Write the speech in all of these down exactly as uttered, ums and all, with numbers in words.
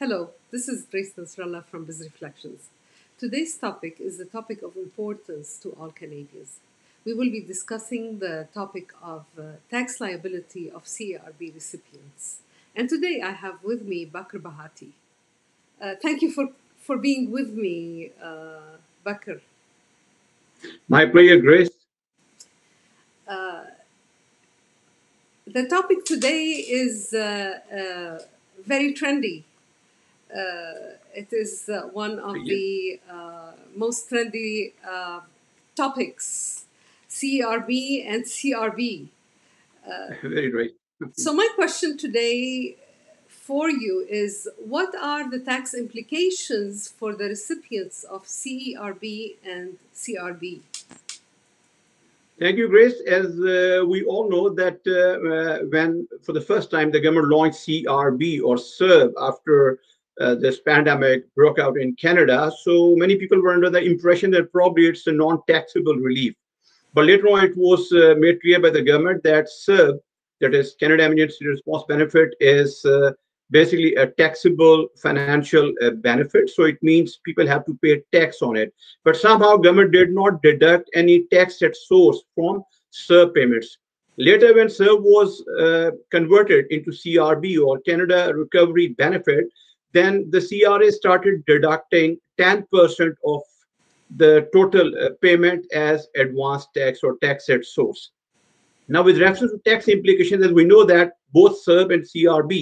Hello, this is Grace Nasralla from Biz Reflections. Today's topic is the topic of importance to all Canadians. We will be discussing the topic of uh, tax liability of C R B recipients. And today I have with me Baqar Bhatti. Uh, thank you for, for being with me, uh, Baqar. My pleasure, Grace. Uh, the topic today is uh, uh, very trendy. Uh, it is uh, one of the uh, most trendy uh, topics, C R B and C R B. Uh, Very right. So my question today for you is, what are the tax implications for the recipients of C R B and C R B? Thank you, Grace. As uh, we all know that uh, uh, when, for the first time, the government launched C R B or C E R B after Uh, this pandemic broke out in Canada, so many people were under the impression that probably it's a non-taxable relief. But later on, it was uh, made clear by the government that C E R B, that is Canada Emergency Response Benefit, is uh, basically a taxable financial uh, benefit. So it means people have to pay tax on it. But somehow, government did not deduct any tax at source from C E R B payments. Later, when C E R B was uh, converted into C R B or Canada Recovery Benefit, then the C R A started deducting ten percent of the total uh, payment as advance tax or tax at source. Now, with reference to tax implications, as we know that both C E R B and C R B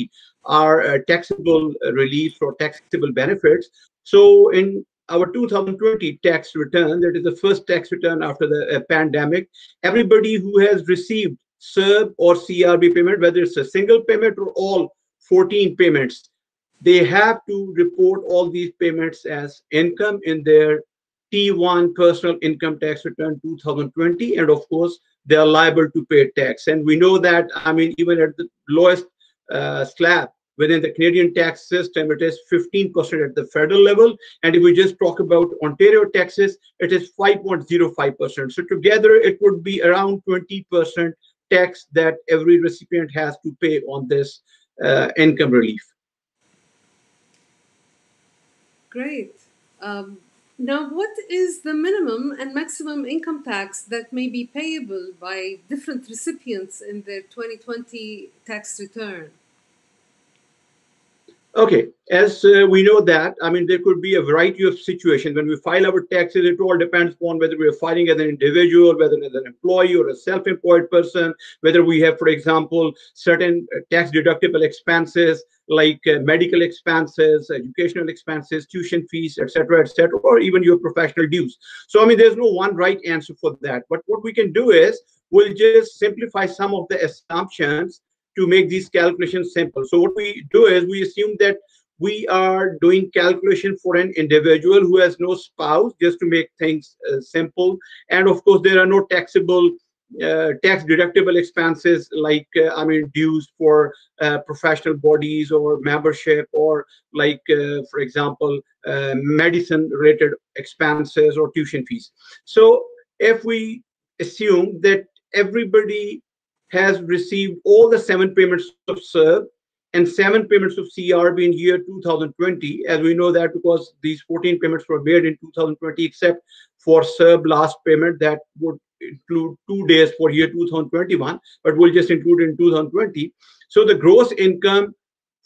are uh, taxable uh, reliefs or taxable benefits. So in our two thousand twenty tax return, that is the first tax return after the uh, pandemic, everybody who has received C E R B or C R B payment, whether it's a single payment or all fourteen payments, they have to report all these payments as income in their T one personal income tax return two thousand twenty, and of course they are liable to pay tax. And we know that, I mean, even at the lowest uh, slab within the Canadian tax system, it is fifteen percent at the federal level, and if we just talk about Ontario taxes, it is five point zero five percent. So together it would be around twenty percent tax that every recipient has to pay on this uh, income relief. Great. Um, now, what is the minimum and maximum income tax that may be payable by different recipients in their twenty twenty tax return? Okay, as uh, we know that, I mean, there could be a variety of situations. When we file our taxes, it all depends upon whether we are filing as an individual, whether as an employee or a self-employed person, whether we have, for example, certain tax-deductible expenses, like uh, medical expenses, educational expenses, tuition fees, et cetera, et cetera, or even your professional dues. So, I mean, there's no one right answer for that. But what we can do is we'll just simplify some of the assumptions to make these calculations simple. So what we do is we assume that we are doing calculation for an individual who has no spouse, just to make things uh, simple. And of course, there are no taxable Uh, tax deductible expenses like uh, I mean dues for uh, professional bodies or membership, or like uh, for example uh, medicine related expenses or tuition fees. So if we assume that everybody has received all the seven payments of C E R B and seven payments of C R B in year two thousand twenty, as we know that because these fourteen payments were made in two thousand twenty except for C E R B last payment that would include two days for year two thousand twenty-one, but we'll just include in two thousand twenty. So the gross income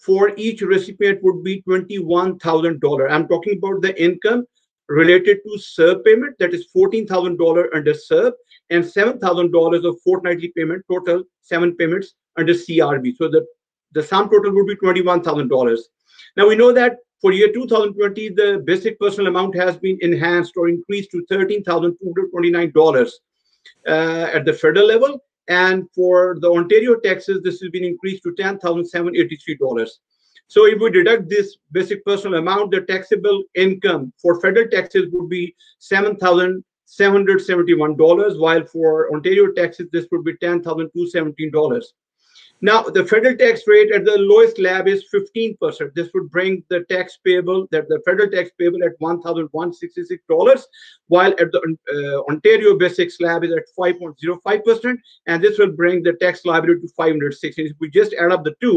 for each recipient would be twenty-one thousand dollars. I'm talking about the income related to C E R B payment, that is fourteen thousand dollars under C E R B and seven thousand dollars of fortnightly payment, total seven payments under C R B. So the, the sum total would be twenty-one thousand dollars. Now we know that for year two thousand twenty, the basic personal amount has been enhanced or increased to thirteen thousand two hundred twenty-nine dollars. Uh, at the federal level, and for the Ontario taxes, this has been increased to ten thousand seven hundred eighty-three dollars. So if we deduct this basic personal amount, the taxable income for federal taxes would be seven thousand seven hundred seventy-one dollars, while for Ontario taxes, this would be ten thousand two hundred seventeen dollars. Now, the federal tax rate at the lowest slab is fifteen percent. This would bring the tax payable, that the federal tax payable, at one thousand one hundred sixty-six dollars, while at the uh, Ontario basic slab is at five point zero five percent, and this will bring the tax liability to five hundred sixteen. If we just add up the two,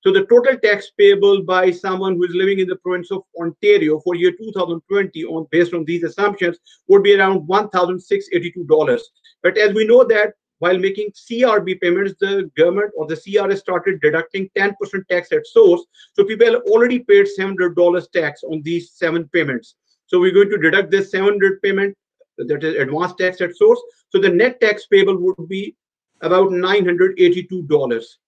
So the total tax payable by someone who is living in the province of Ontario for year two thousand twenty, on based on these assumptions, would be around one thousand six hundred eighty-two dollars. But as we know that while making C R B payments, the government or the C R A started deducting ten percent tax at source. So people already paid seven hundred dollars tax on these seven payments. So we're going to deduct this seven hundred payment, that is advance tax at source. So the net tax payable would be about nine hundred eighty-two dollars.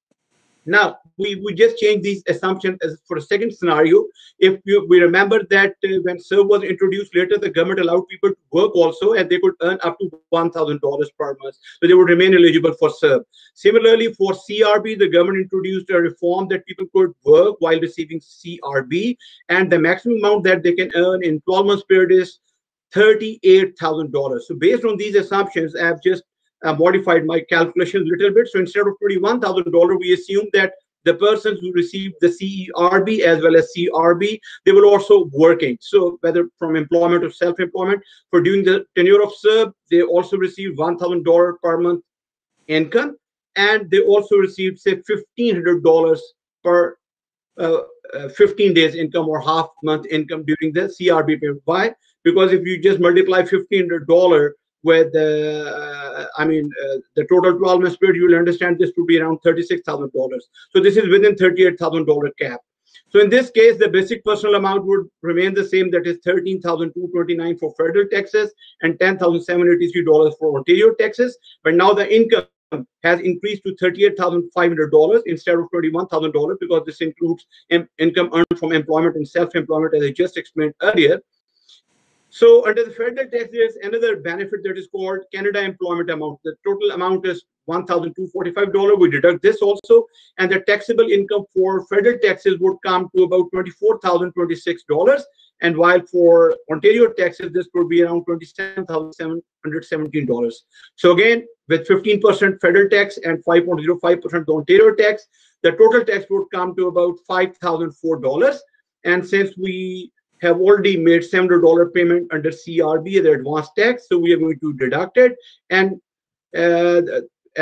Now, we, we just changed these assumptions as for a second scenario. If you, we remember that uh, when CERB was introduced later, the government allowed people to work also, and they could earn up to one thousand dollars per month. So they would remain eligible for CERB. Similarly, for C R B, the government introduced a reform that people could work while receiving C R B, and the maximum amount that they can earn in twelve months period is thirty-eight thousand dollars. So based on these assumptions, I have just Uh, modified my calculations a little bit. So instead of twenty-one thousand dollars, we assume that the persons who receive the C E R B as well as C R B, they will also working. So whether from employment or self-employment, for during the tenure of CERB, they also receive one thousand dollars per month income, and they also receive, say, fifteen hundred dollars per uh, uh, fifteen days income or half month income during the C R B payment. Why? Because if you just multiply fifteen hundred dollars with uh, I mean uh, the total twelve months period, you will understand this to be around thirty-six thousand dollars. So this is within thirty-eight thousand dollars cap. So in this case, the basic personal amount would remain the same, that is thirteen thousand two hundred twenty-nine dollars for federal taxes and ten thousand seven hundred eighty-three dollars for Ontario taxes. But now the income has increased to thirty-eight thousand five hundred dollars instead of thirty-one thousand dollars, because this includes in income earned from employment and self-employment, as I just explained earlier. So under the federal tax, there's another benefit that is called Canada Employment Amount. The total amount is one thousand two hundred forty-five dollars. We deduct this also, and the taxable income for federal taxes would come to about twenty-four thousand twenty-six dollars. And while for Ontario taxes, this would be around twenty-seven thousand seven hundred seventeen dollars. So again, with fifteen percent federal tax and five point zero five percent Ontario tax, the total tax would come to about five thousand four dollars. And since we have already made seven hundred dollars payment under C R B, the advanced tax, so we are going to deduct it. And uh,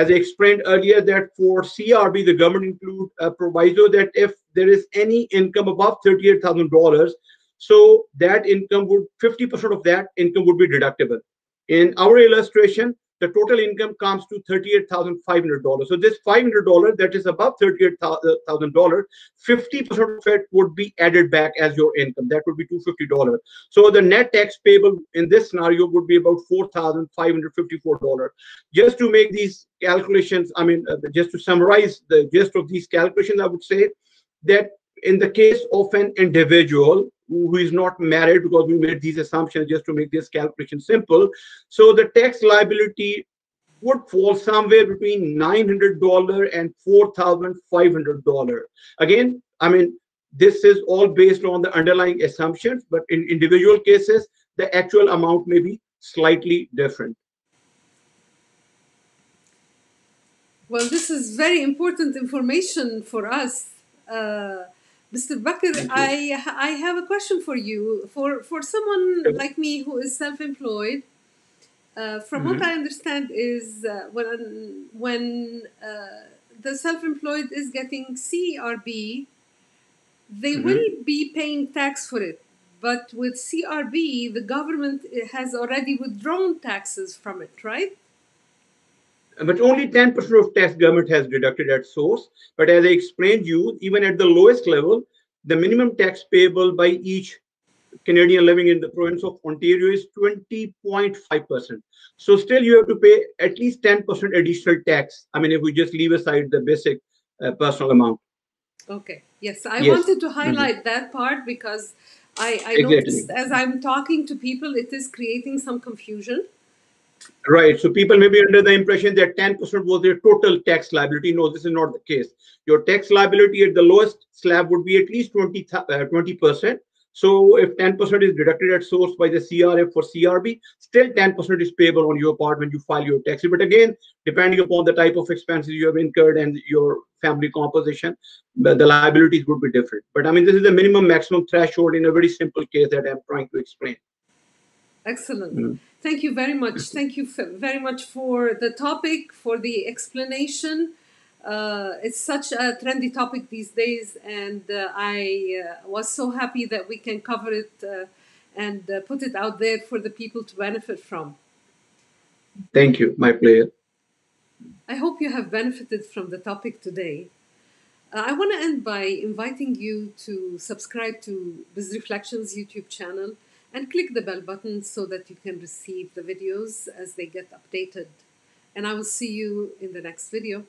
as I explained earlier, that for C R B, the government include a proviso that if there is any income above thirty-eight thousand dollars, so that income would, fifty percent of that income would be deductible. In our illustration, the total income comes to thirty-eight thousand five hundred dollars. So this five hundred dollars that is above thirty-eight thousand dollars, fifty percent of it would be added back as your income. That would be two hundred fifty dollars. So the net tax payable in this scenario would be about four thousand five hundred fifty-four dollars. Just to make these calculations, I mean, uh, just to summarize the gist of these calculations, I would say that in the case of an individual who is not married, because we made these assumptions just to make this calculation simple, so the tax liability would fall somewhere between nine hundred dollars and four thousand five hundred dollars. Again, I mean, this is all based on the underlying assumptions, but in individual cases, the actual amount may be slightly different. Well, this is very important information for us. Uh, Mister Baqar, I I have a question for you. For for someone like me who is self-employed, uh, from mm-hmm. what I understand is uh, when when uh, the self-employed is getting C R B, they mm-hmm. will be paying tax for it. But with C R B, the government has already withdrawn taxes from it, right? But only ten percent of tax government has deducted at source. But as I explained to you, even at the lowest level, the minimum tax payable by each Canadian living in the province of Ontario is twenty point five percent. So still you have to pay at least ten percent additional tax. I mean, if we just leave aside the basic uh, personal amount. Okay. Yes, I yes. wanted to highlight mm-hmm. that part, because I, I exactly. noticed as I'm talking to people, it is creating some confusion. Right. So people may be under the impression that ten percent was their total tax liability. No, this is not the case. Your tax liability at the lowest slab would be at least twenty percent. So if ten percent is deducted at source by the C R A for C R B, still ten percent is payable on your part when you file your taxes. But again, depending upon the type of expenses you have incurred and your family composition, the, the liabilities would be different. But I mean, this is the minimum maximum threshold in a very simple case that I'm trying to explain. Excellent. Mm-hmm. Thank you very much. Thank you very much for the topic, for the explanation. Uh, it's such a trendy topic these days, and uh, I uh, was so happy that we can cover it uh, and uh, put it out there for the people to benefit from. Thank you. My pleasure. I hope you have benefited from the topic today. Uh, I want to end by inviting you to subscribe to Biz Reflections YouTube channel and click the bell button so that you can receive the videos as they get updated. And I will see you in the next video.